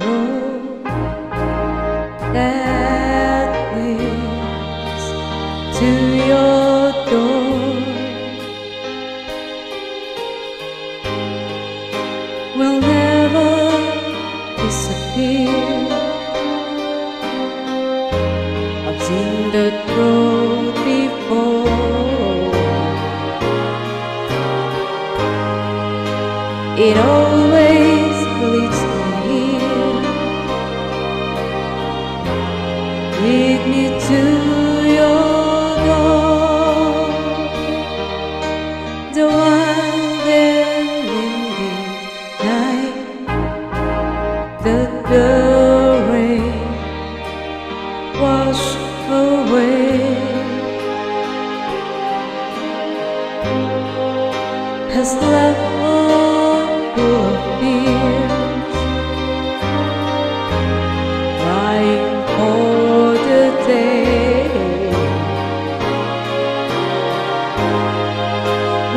road that leads to your door will never disappear. I've seen that road before. It always leads me here. Lead me to your door, the wild and windy night that the rain washed away has left.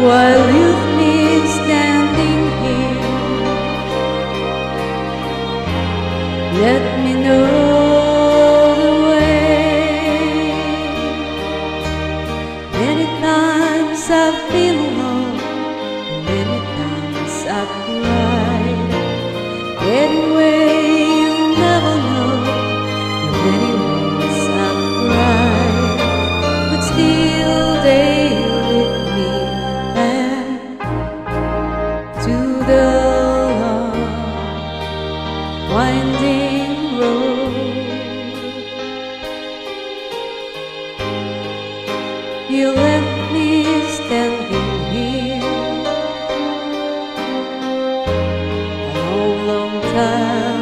While you've been standing here, let me know the way. Many times I've been alone, many times I've cried. Anyway, you'll never know the many ways I've cried, but still they. Winding road, you left me standing here a long time.